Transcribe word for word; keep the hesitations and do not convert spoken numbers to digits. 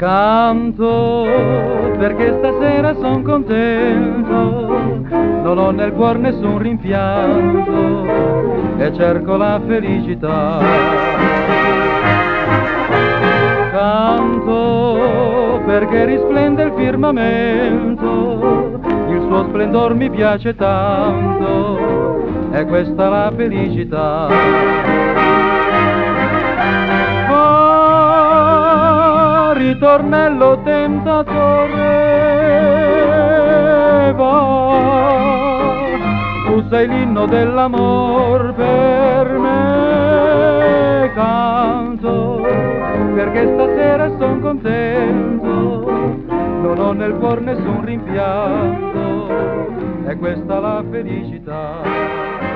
Canto perché stasera son contento, non ho nel cuor nessun rimpianto e cerco la felicità. Canto perché risplende il firmamento, il suo splendor mi piace tanto, è questa la felicità. Ritornello tentatore, va, tu sei l'inno dell'amor per me. Canto perché stasera son contento, non ho nel cuor nessun rimpianto, è questa la felicità.